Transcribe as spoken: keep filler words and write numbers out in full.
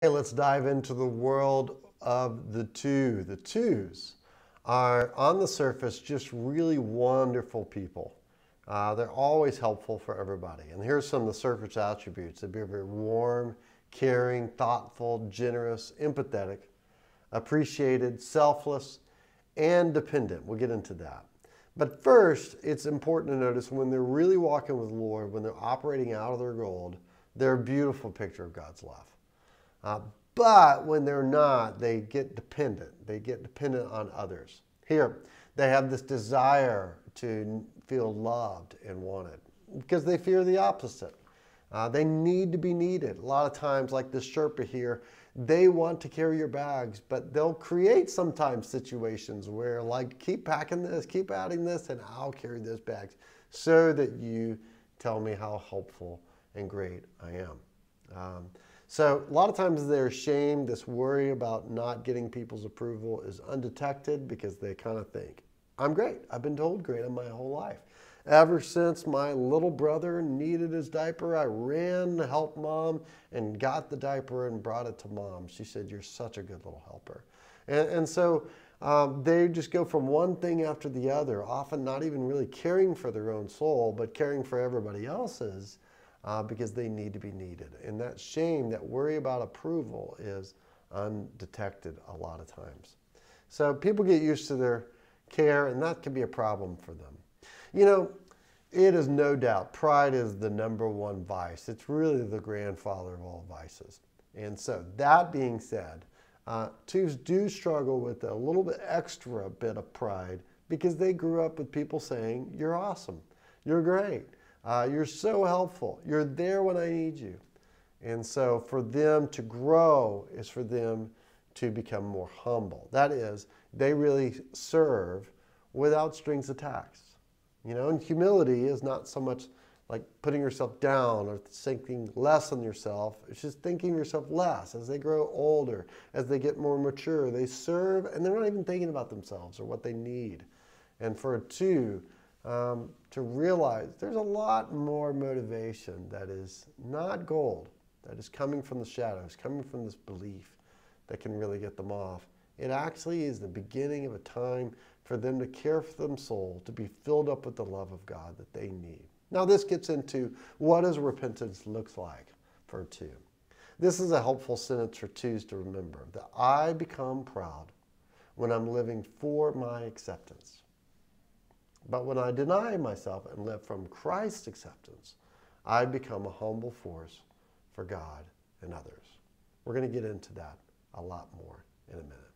Okay, let's dive into the world of the two. The twos are, on the surface, just really wonderful people. Uh, they're always helpful for everybody. And here's some of the surface attributes. They'd be very warm, caring, thoughtful, generous, empathetic, appreciated, selfless, and dependent. We'll get into that. But first, it's important to notice when they're really walking with the Lord, when they're operating out of their gold, they're a beautiful picture of God's love. Uh, but when they're not, they get dependent. They get dependent on others. Here, they have this desire to feel loved and wanted because they fear the opposite. Uh, they need to be needed. A lot of times, like this Sherpa here, they want to carry your bags, but they'll create sometimes situations where, like, keep packing this, keep adding this, and I'll carry those bags so that you tell me how helpful and great I am. Um, So a lot of times they're ashamed. This worry about not getting people's approval is undetected because they kind of think, I'm great. I've been told great in my whole life. Ever since my little brother needed his diaper, I ran to help mom and got the diaper and brought it to mom. She said, you're such a good little helper. And, and so um, they just go from one thing after the other, often not even really caring for their own soul, but caring for everybody else's. Uh, because they need to be needed. And that shame, that worry about approval is undetected a lot of times. So people get used to their care, and that can be a problem for them. You know, it is no doubt, pride is the number one vice. It's really the grandfather of all vices. And so that being said, uh, twos do struggle with a little bit extra bit of pride because they grew up with people saying, you're awesome, you're great. Uh, you're so helpful. You're there when I need you. And so for them to grow is for them to become more humble. That is, they really serve without strings attached. You know, and humility is not so much like putting yourself down or thinking less on yourself. It's just thinking yourself less. As they grow older, as they get more mature, they serve and they're not even thinking about themselves or what they need. And for a two, Um, to realize there's a lot more motivation that is not gold, that is coming from the shadows, coming from this belief that can really get them off. It actually is the beginning of a time for them to care for their soul, to be filled up with the love of God that they need. Now this gets into what does repentance look like for a two. This is a helpful sentence for twos to remember, that I become proud when I'm living for my acceptance. But when I deny myself and live from Christ's acceptance, I become a humble force for God and others. We're going to get into that a lot more in a minute.